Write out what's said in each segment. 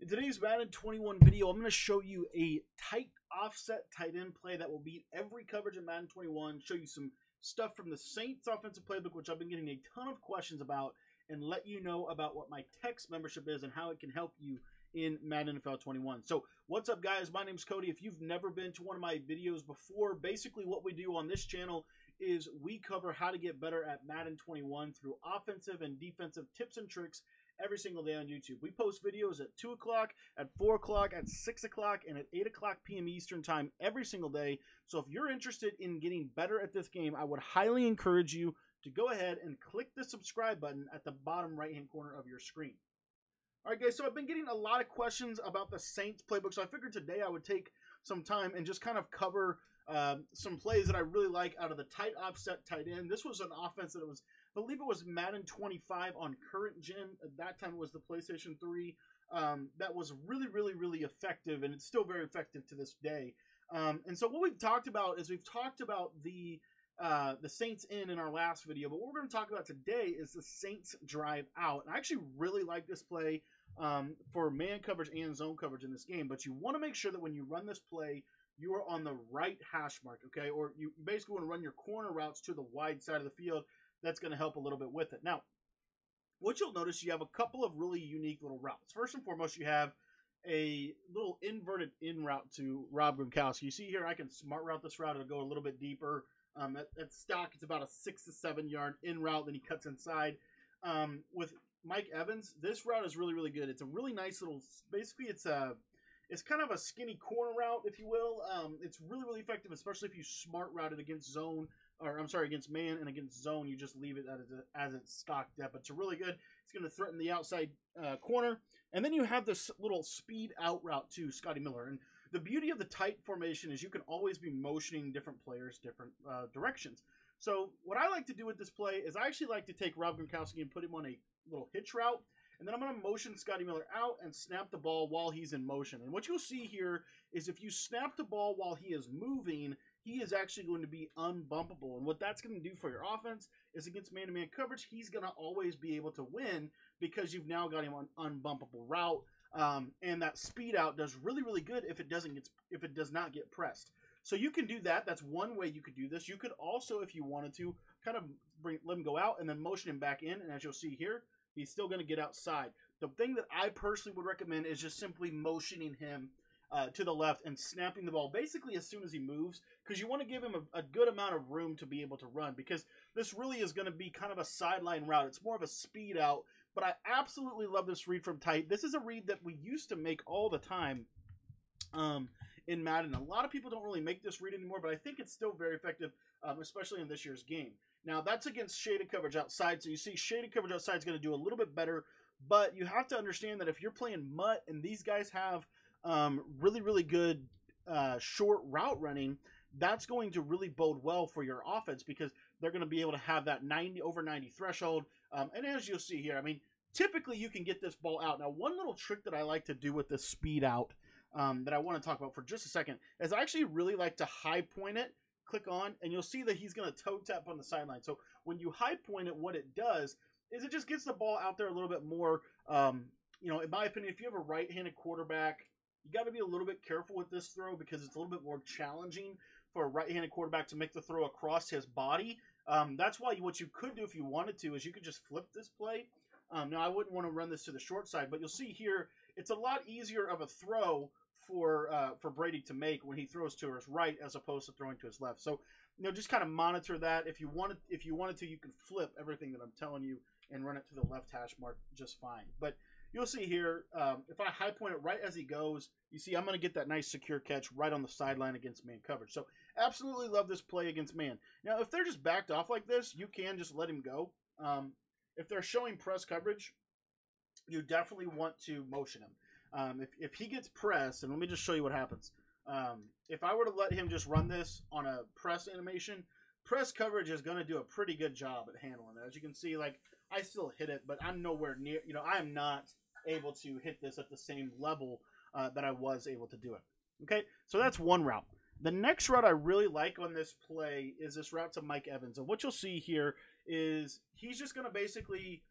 In today's Madden 21 video, I'm going to show you a tight offset tight end play that will beat every coverage in Madden 21, show you some stuff from the Saints offensive playbook, which I've been getting a ton of questions about, and let you know about what my text membership is and how it can help you in Madden NFL 21. So what's up, guys? My name's Cody. If you've never been to one of my videos before, basically what we do on this channel is we cover how to get better at Madden 21 through offensive and defensive tips and tricks every single day on YouTube. We post videos at 2 o'clock, at 4 o'clock, at 6 o'clock, and at 8 o'clock p.m. Eastern Time every single day. So if you're interested in getting better at this game, I would highly encourage you to go ahead and click the subscribe button at the bottom right-hand corner of your screen. All right, guys, so I've been getting a lot of questions about the Saints playbook, so I figured today I would take some time and just kind of cover some plays that I really like out of the tight offset tight end. This was an offense that was, I believe it was Madden 25 on current gen. At that time it was the PlayStation 3. That was really effective, and it's still very effective to this day. And so what we've talked about is the Saints in our last video, but what we're going to talk about today is the Saints drive out. And I actually really like this play for man coverage and zone coverage in this game, but you want to make sure that when you run this play, you are on the right hash mark, okay? Or you basically want to run your corner routes to the wide side of the field. That's going to help a little bit with it. Now, what you'll notice, you have a couple of really unique little routes. First and foremost, you have a little inverted in route to Rob Gronkowski. You see here, I can smart route this route. It'll go a little bit deeper. At stock, it's about a 6- to 7-yard in route. Then he cuts inside. With Mike Evans, this route is really good. It's a really nice little, basically it's kind of a skinny corner route, if you will. It's really effective, especially if you smart route it against zone. Or I'm sorry, against man and against zone, you just leave it as its stock depth. It's really good. It's going to threaten the outside corner. And then you have this little speed out route to Scotty Miller. And the beauty of the tight formation is you can always be motioning different players different directions. So what I like to do with this play is I actually like to take Rob Gronkowski and put him on a little hitch route. And then I'm going to motion Scotty Miller out and snap the ball while he's in motion. And what you'll see here is if you snap the ball while he is moving, he is actually going to be unbumpable. And what that's going to do for your offense is against man-to-man coverage, he's going to always be able to win because you've now got him on an unbumpable route. And that speed out does really good if it does not get pressed. So you can do that. That's one way you could do this. You could also, if you wanted to, kind of let him go out and then motion him back in. And as you'll see here, he's still going to get outside. The thing that I personally would recommend is just simply motioning him to the left and snapping the ball basically as soon as he moves, because you want to give him a good amount of room to be able to run, because this really is going to be kind of a sideline route. It's more of a speed out, but I absolutely love this read from tight. This is a read that we used to make all the time in Madden. A lot of people don't really make this read anymore, but I think it's still very effective, especially in this year's game. Now, that's against shaded coverage outside, so you see shaded coverage outside is going to do a little bit better, but you have to understand that if you're playing mutt and these guys have really good short route running, that's going to really bode well for your offense because they're going to be able to have that 90 over 90 threshold. And as you'll see here, I mean, typically you can get this ball out. Now, one little trick that I like to do with this speed out that I want to talk about for just a second is I actually really like to high point it, click on, and you'll see that he's going to toe tap on the sideline. So when you high point it, what it does is it just gets the ball out there a little bit more. You know, in my opinion, if you have a right-handed quarterback, you got to be a little bit careful with this throw because it's a little bit more challenging for a right-handed quarterback to make the throw across his body. That's why what you could do if you wanted to is you could just flip this play. Now, I wouldn't want to run this to the short side, but you'll see here it's a lot easier of a throw for Brady to make when he throws to his right as opposed to throwing to his left. So, you know, just kind of monitor that. If you wanted to, you can flip everything that I'm telling you and run it to the left hash mark just fine. But you'll see here, if I high point it right as he goes, you see I'm going to get that nice secure catch right on the sideline against man coverage. So absolutely love this play against man. Now, if they're just backed off like this, you can just let him go. If they're showing press coverage, you definitely want to motion him. If he gets pressed, and let me just show you what happens. If I were to let him just run this on a press animation, press coverage is going to do a pretty good job at handling it. As you can see, like, I still hit it, but I'm nowhere near, you know, I'm not able to hit this at the same level that I was able to do it. Okay, so that's one route. The next route I really like on this play is this route to Mike Evans. And what you'll see here is he's just going to basically,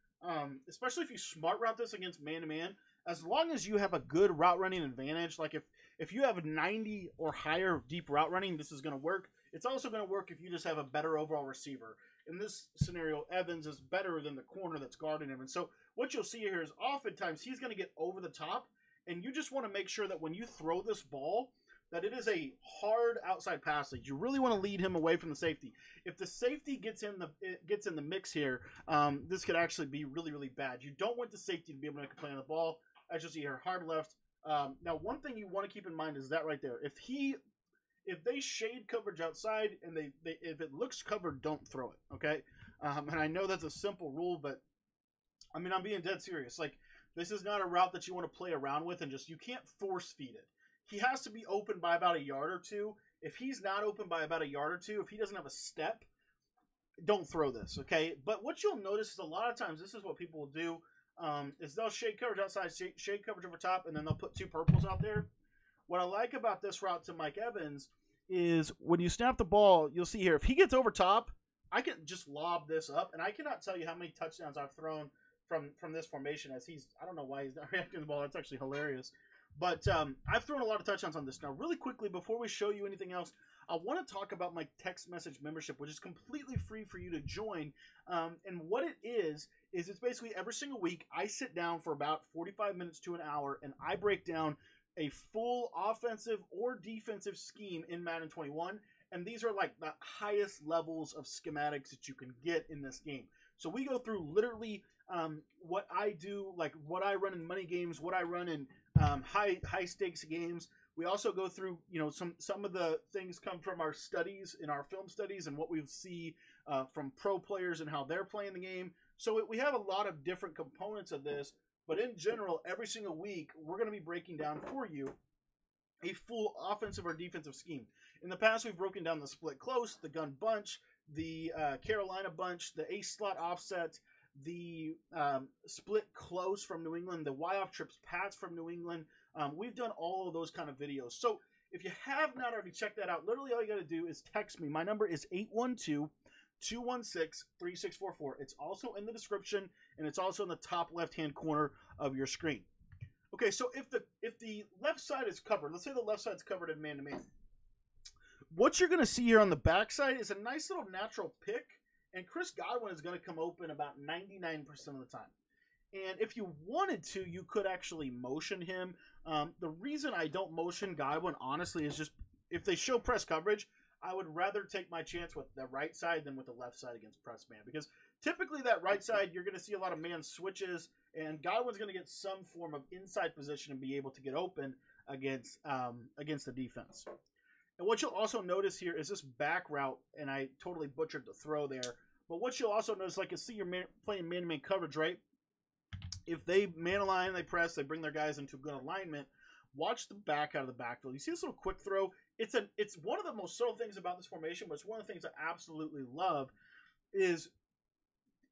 especially if you smart route this against man-to-man, as long as you have a good route running advantage, like if you have 90 or higher deep route running, this is going to work. It's also going to work if you just have a better overall receiver. In this scenario, Evans is better than the corner that's guarding him. And so what you'll see here is oftentimes he's going to get over the top, and you just want to make sure that when you throw this ball, that it is a hard outside pass lead. You really want to lead him away from the safety. If the safety gets in the mix here, this could actually be really, really bad. You don't want the safety to be able to play on the ball. As you see here, hard left. Now, one thing you want to keep in mind is that right there. If they shade coverage outside and if it looks covered, don't throw it, okay? And I know that's a simple rule, but, I mean, I'm being dead serious. Like, this is not a route that you want to play around with and you can't force feed it. He has to be open by about a yard or two. If he's not open by about a yard or two, if he doesn't have a step, don't throw this, okay? But what you'll notice is a lot of times this is what people will do is they'll shade coverage outside, shade coverage over top, and then they'll put two purples out there. What I like about this route to Mike Evans is when you snap the ball, you'll see here, if he gets over top, I can just lob this up, and I cannot tell you how many touchdowns I've thrown from this formation as he's, I don't know why he's not reacting to the ball. That's actually hilarious. But I've thrown a lot of touchdowns on this. Now, really quickly, before we show you anything else, I want to talk about my text message membership, which is completely free for you to join. And what it is it's basically every single week I sit down for about 45 minutes to an hour, and I break down a full offensive or defensive scheme in Madden 21, and these are like the highest levels of schematics that you can get in this game. So we go through literally what I do, like what I run in money games, what I run in high stakes games. We also go through, you know, some of the things come from our studies in our film studies and what we see from pro players and how they're playing the game. So we have a lot of different components of this. But in general, every single week, we're going to be breaking down for you a full offensive or defensive scheme. In the past, we've broken down the split close, the gun bunch, the Carolina bunch, the ace slot offset, the split close from New England, the Y off trips pads from New England. We've done all of those kind of videos. So if you have not already checked that out, literally all you got to do is text me. My number is 812-216-3644. It's also in the description, and it's also in the top left-hand corner of your screen. Okay, so if the left side is covered, let's say the left side's covered in man-to-man. What you're going to see here on the back side is a nice little natural pick, and Chris Godwin is going to come open about 99% of the time. And if you wanted to, you could actually motion him. The reason I don't motion Godwin, honestly, is just if they show press coverage, I would rather take my chance with the right side than with the left side against press man, because typically that right side, you're going to see a lot of man switches, and Godwin's going to get some form of inside position and be able to get open against the defense. And what you'll also notice here is this back route, and I totally butchered the throw there, but what you'll also notice, like you see you're playing man-to-man coverage, right? If they man-align, they press, they bring their guys into good alignment, watch the back out of the backfield. You see this little quick throw? It's one of the most subtle things about this formation, but it's one of the things I absolutely love is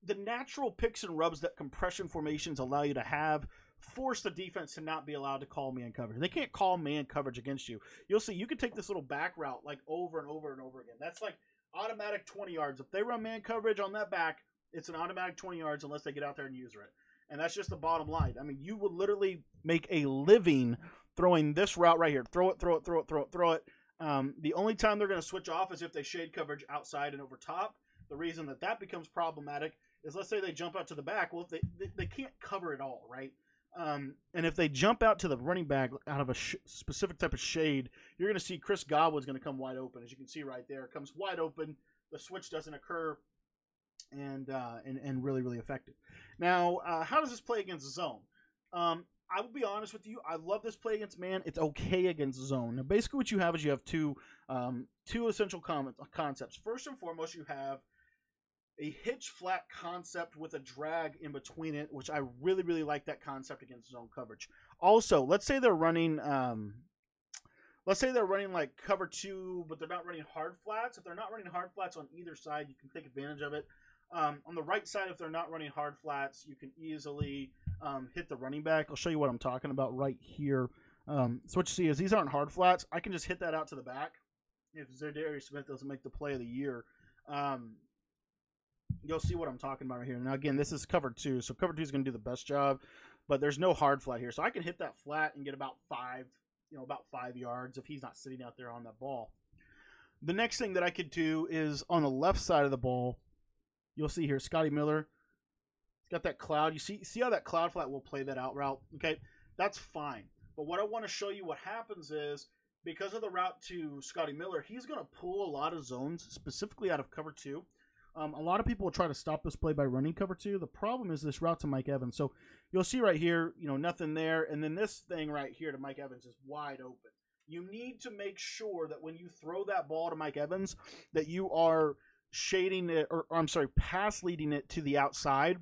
the natural picks and rubs that compression formations allow you to have force the defense to not be allowed to call man coverage. They can't call man coverage against you. You'll see you can take this little back route like over and over and over again. That's like automatic 20 yards. If they run man coverage on that back, it's an automatic 20 yards unless they get out there and use it. And that's just the bottom line. I mean, you would literally make a living throwing this route right here. Throw it, throw it, throw it, throw it, throw it. The only time they're going to switch off is if they shade coverage outside and over top. The reason that becomes problematic is, let's say they jump out to the back. Well, they can't cover it all, right? And if they jump out to the running back out of a specific type of shade, you're going to see Chris Godwin's going to come wide open. As you can see right there, it comes wide open. The switch doesn't occur, and really, really effective. Now, how does this play against zone? I will be honest with you. I love this play against man. It's okay against zone. Now, basically what you have is you have two essential concepts. First and foremost, you have a hitch flat concept with a drag in between it, which I really, really like that concept against zone coverage. Also, let's say they're running like cover two, but they're not running hard flats. If they're not running hard flats on either side, you can take advantage of it. On the right side, if they're not running hard flats, you can easily hit the running back. I'll show you what I'm talking about right here. So what you see is these aren't hard flats. I can just hit that out to the back. If Zedarius Smith doesn't make the play of the year, you'll see what I'm talking about right here. Now, again, this is cover two. So cover two is going to do the best job. but there's no hard flat here. So I can hit that flat and get about five yards if he's not sitting out there on that ball. The next thing that I could do is on the left side of the ball, you'll see here, Scotty Miller, he's got that cloud. You see how that cloud flat will play that out route? Okay, that's fine. But what I want to show you what happens is, because of the route to Scotty Miller, he's going to pull a lot of zones, specifically out of cover two. A lot of people will try to stop this play by running cover two. The problem is this route to Mike Evans. So you'll see right here, you know, nothing there. And then this thing right here to Mike Evans is wide open. You need to make sure that when you throw that ball to Mike Evans, that you are shading it, or I'm sorry, pass leading it to the outside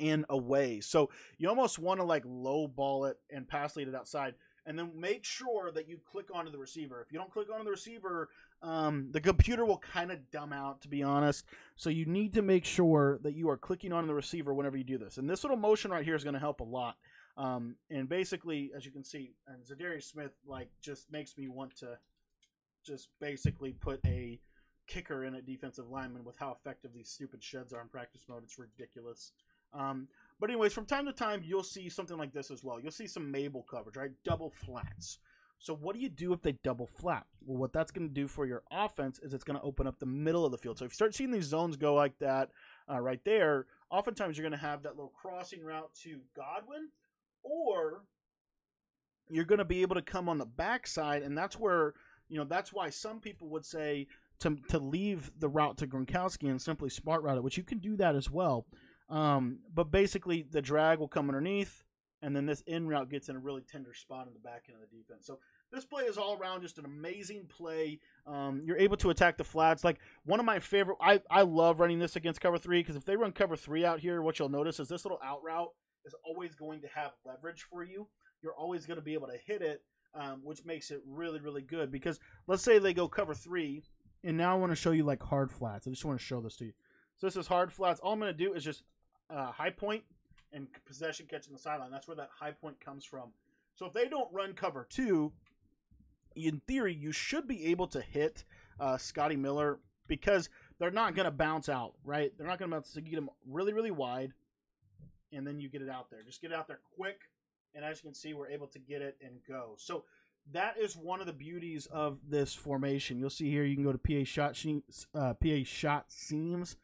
and away. So you almost want to like low ball it and pass lead it outside. And then make sure that you click onto the receiver. If you don't click onto the receiver, the computer will kind of dumb out, to be honest. So you need to make sure that you are clicking on the receiver whenever you do this. And this little motion right here is going to help a lot. And basically, as you can see, and Zedarius Smith, like, just makes me want to just basically put a kicker in a defensive lineman with how effective these stupid sheds are in practice mode. It's ridiculous. But anyways, from time to time, you'll see something like this as well. You'll see some Mabel coverage, right? Double flats. So what do you do if they double flat? Well, what that's going to do for your offense is it's going to open up the middle of the field. So if you start seeing these zones go like that right there, oftentimes you're going to have that little crossing route to Godwin, or you're going to be able to come on the backside, and that's where, you know, that's why some people would say to leave the route to Gronkowski and simply smart route it, which you can do that as well. But basically the drag will come underneath, and then this in route gets in a really tender spot in the back end of the defense. So this play is all around just an amazing play. You're able to attack the flats. Like, one of my favorite, I love running this against cover three, because if they run cover three out here, what you'll notice is this little out route is always going to have leverage for you. You're always going to be able to hit it, which makes it really, really good. Because let's say they go cover three, and now I want to show you like hard flats. I just want to show this to you. So this is hard flats. All I'm going to do is just high point and possession catch on the sideline. That's where that high point comes from. So if they don't run cover two, in theory, you should be able to hit Scotty Miller, because they're not going to bounce out, right? They're not going to bounce. So you get them really, really wide, and then you get it out there. Just get it out there quick, and as you can see, we're able to get it and go. So that is one of the beauties of this formation. You'll see here you can go to PA shot seams,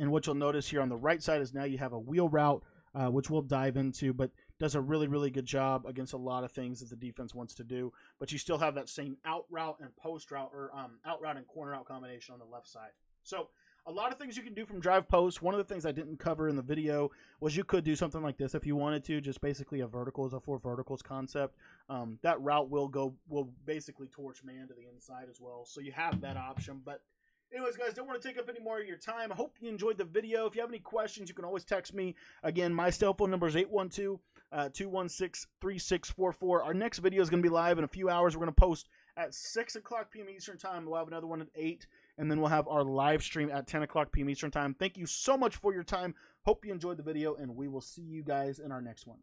and what you'll notice here on the right side is now you have a wheel route, which we'll dive into, but does a really, really good job against a lot of things that the defense wants to do. But you still have that same out route and post route, or out route and corner route combination on the left side. So a lot of things you can do from drive post. One of the things I didn't cover in the video was you could do something like this if you wanted to, just basically a verticals, a four verticals concept. That route will basically torch man to the inside as well. So you have that option. But anyways, guys, don't want to take up any more of your time. I hope you enjoyed the video. If you have any questions, you can always text me. Again, my cell phone number is 812-216-3644. Our next video is going to be live in a few hours. We're going to post at 6 o'clock p.m. Eastern time. We'll have another one at 8, and then we'll have our live stream at 10 o'clock p.m. Eastern time. Thank you so much for your time. Hope you enjoyed the video, and we will see you guys in our next one.